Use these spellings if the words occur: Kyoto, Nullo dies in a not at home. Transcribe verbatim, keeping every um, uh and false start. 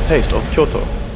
the taste of Kyoto.